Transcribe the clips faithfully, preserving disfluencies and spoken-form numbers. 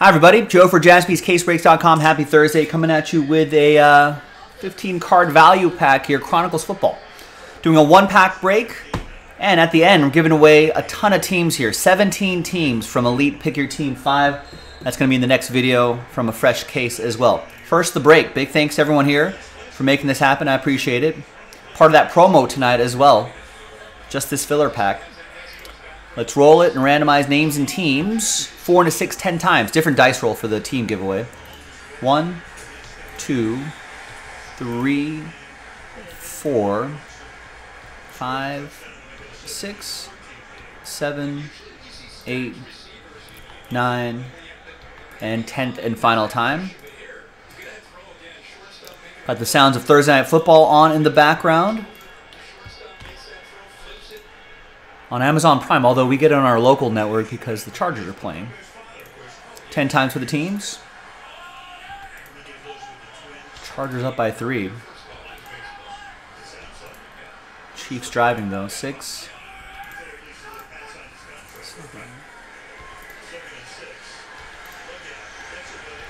Hi everybody, Joe for Jaspys Case Breaks dot com. Happy Thursday, coming at you with a uh, fifteen card value pack here, Chronicles Football. Doing a one-pack break, and at the end, we're giving away a ton of teams here. seventeen teams from Elite Pick Your Team five. That's going to be in the next video from a fresh case as well. First, the break. Big thanks to everyone here for making this happen. I appreciate it. Part of that promo tonight as well, just this filler pack. Let's roll it and randomize names and teams. Four into six, ten times. Different dice roll for the team giveaway. One, two, three, four, five, six, seven, eight, nine, and tenth and final time. Got the sounds of Thursday Night Football on in the background. On Amazon Prime, although we get it on our local network because the Chargers are playing. Ten times for the teams. Chargers up by three. Chiefs driving, though. Six.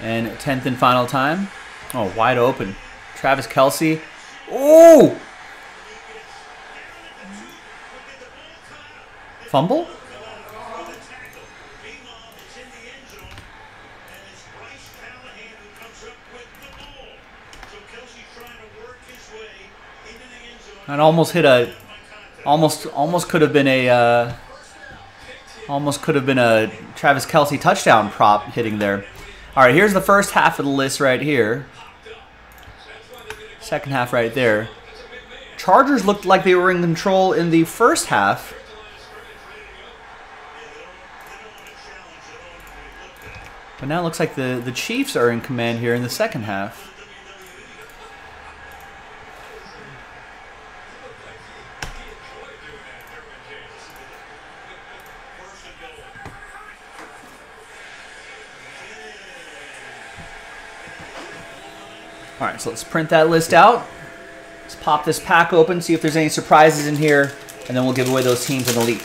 And tenth and final time. Oh, wide open. Travis Kelce. Oh! Fumble? And almost hit a, almost almost could have been a, uh, almost could have been a Travis Kelce touchdown prop hitting there. All right, here's the first half of the list right here. Second half right there. Chargers looked like they were in control in the first half. But now it looks like the, the Chiefs are in command here in the second half. All right, so let's print that list out. Let's pop this pack open, see if there's any surprises in here, and then we'll give away those teams in the league.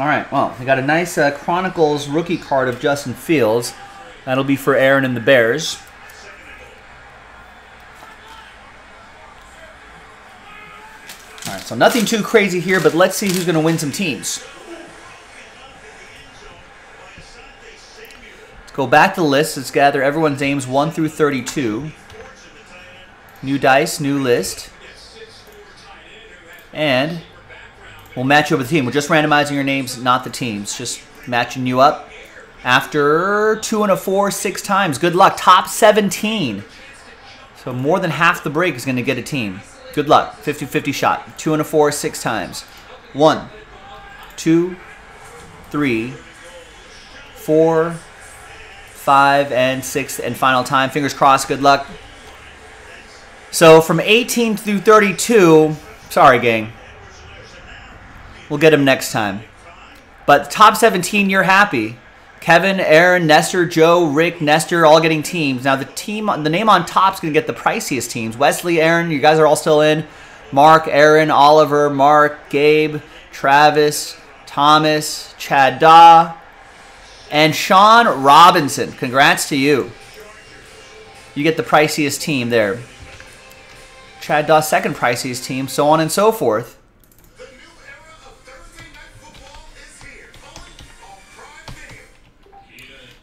All right, well, we got a nice uh, Chronicles rookie card of Justin Fields. That'll be for Aaron and the Bears. All right, so nothing too crazy here, but let's see who's going to win some teams. Let's go back to the list. Let's gather everyone's names one through thirty-two. New dice, new list. And we'll match you up with the team. We're just randomizing your names, not the teams. Just matching you up after two and a four, six times. Good luck. Top seventeen. So more than half the break is going to get a team. Good luck. fifty fifty shot. Two and a four, six times. One, two, three, four, five, and sixth and final time. Fingers crossed. Good luck. So from eighteen through thirty-two, sorry, gang. We'll get him next time. But top seventeen, you're happy. Kevin, Aaron, Nestor, Joe, Rick, Nestor, all getting teams. Now the team, the name on top is going to get the priciest teams. Wesley, Aaron, you guys are all still in. Mark, Aaron, Oliver, Mark, Gabe, Travis, Thomas, Chad Da, and Sean Robinson. Congrats to you. You get the priciest team there. Chad Da's second priciest team, so on and so forth.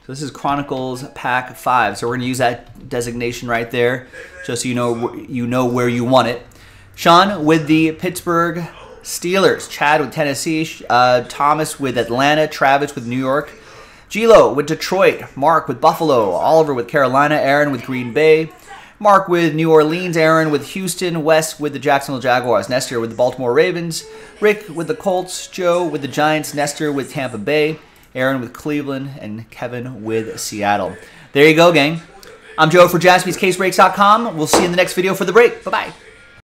So this is Chronicles Pack five. So we're going to use that designation right there just so you know, you know where you want it. Sean with the Pittsburgh Steelers. Chad with Tennessee. Uh, Thomas with Atlanta. Travis with New York. Gilo with Detroit. Mark with Buffalo. Oliver with Carolina. Aaron with Green Bay. Mark with New Orleans. Aaron with Houston. Wes with the Jacksonville Jaguars. Nestor with the Baltimore Ravens. Rick with the Colts. Joe with the Giants. Nestor with Tampa Bay. Aaron with Cleveland, and Kevin with Seattle. There you go, gang. I'm Joe for Jaspys Case Breaks dot com. We'll see you in the next video for the break. Bye-bye.